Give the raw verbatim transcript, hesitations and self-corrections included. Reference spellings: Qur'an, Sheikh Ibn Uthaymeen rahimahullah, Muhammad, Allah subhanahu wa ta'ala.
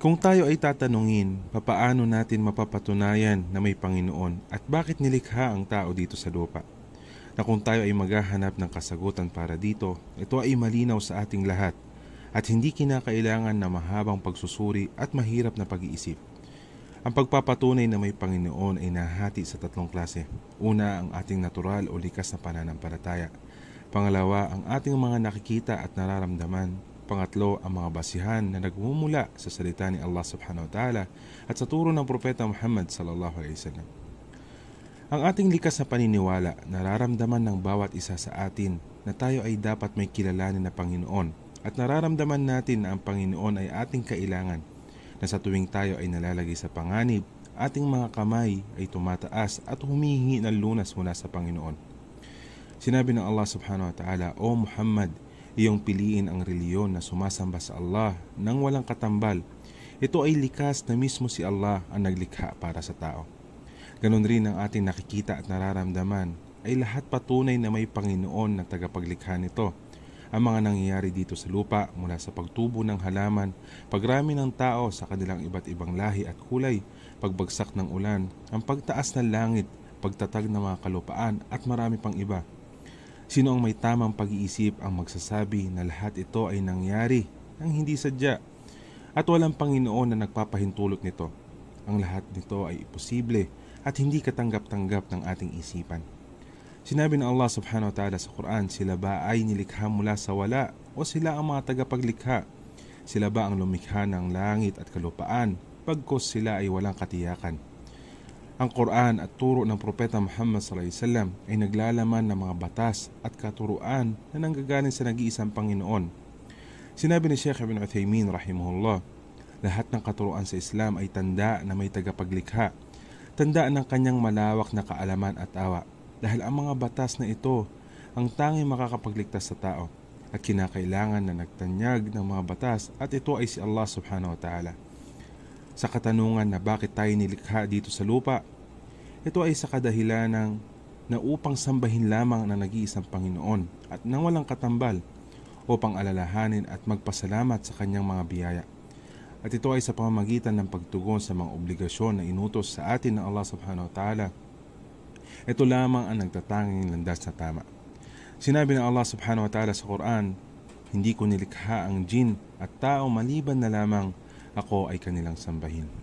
Kung tayo ay tatanungin, papaano natin mapapatunayan na may Panginoon at bakit nilikha ang tao dito sa lupa? Na kung tayo ay maghahanap ng kasagutan para dito, ito ay malinaw sa ating lahat at hindi kinakailangan na mahabang pagsusuri at mahirap na pag-iisip. Ang pagpapatunay na may Panginoon ay nahati sa tatlong klase. Una, ang ating natural o likas na pananampalataya. Pangalawa, ang ating mga nakikita at nararamdaman. Pangatlo, ang mga basihan na nagmumula sa salita ni Allah subhanahu wa ta'ala at sa turo ng Propeta Muhammad sallallahu alaihi wasallam. Ang ating likas na paniniwala, nararamdaman ng bawat isa sa atin na tayo ay dapat may kilalanin na Panginoon at nararamdaman natin na ang Panginoon ay ating kailangan, na sa tuwing tayo ay nalalagay sa panganib, ating mga kamay ay tumataas at humihingi ng lunas mula sa Panginoon. Sinabi ng Allah subhanahu wa ta'ala, "O Muhammad, iyong piliin ang reliyon na sumasamba sa Allah nang walang katambal. Ito ay likas na mismo si Allah ang naglikha para sa tao." Ganon rin ang ating nakikita at nararamdaman ay lahat patunay na may Panginoon na tagapaglikha nito. Ang mga nangyayari dito sa lupa, mula sa pagtubo ng halaman, pagrami ng tao sa kanilang iba't ibang lahi at kulay, pagbagsak ng ulan, ang pagtaas ng langit, pagtatag ng mga kalupaan at marami pang iba. Sino ang may tamang pag-iisip ang magsasabi na lahat ito ay nangyari nang hindi sadya at walang Panginoon na nagpapahintulot nito? Ang lahat nito ay imposible at hindi katanggap-tanggap ng ating isipan. Sinabi ng Allah subhanahu wa ta'ala sa Qur'an, sila ba ay nilikha mula sa wala o sila ang mga tagapaglikha? Sila ba ang lumikha ng langit at kalupaan pagkos sila ay walang katiyakan? Ang Quran at turo ng Propeta Muhammad sallallahu alaihi wasallam ay naglalaman ng mga batas at katuruan na nanggagaling sa nag-iisang Panginoon. Sinabi ni Sheikh Ibn Uthaymeen rahimahullah, lahat ng katuruan sa Islam ay tanda na may tagapaglikha, tanda ng kanyang malawak na kaalaman at awa, dahil ang mga batas na ito ang tanging makakapagligtas sa tao at kinakailangan na nagtanyag ng mga batas at ito ay si Allah subhanahu wa ta'ala. Sa katanungan na bakit tayo nilikha dito sa lupa, ito ay sa kadahilan ng na upang sambahin lamang na nag-iisang Panginoon at nang walang katambal, upang alalahanin at magpasalamat sa kanyang mga biyaya. At ito ay sa pamamagitan ng pagtugon sa mga obligasyon na inutos sa atin ng Allah subhanahu wa ta'ala. Ito lamang ang nagtatanging landas na tama. Sinabi ng Allah subhanahu wa ta'ala sa Quran, "Hindi ko nilikha ang jin at tao maliban na lamang ako ay kanilang sambahin."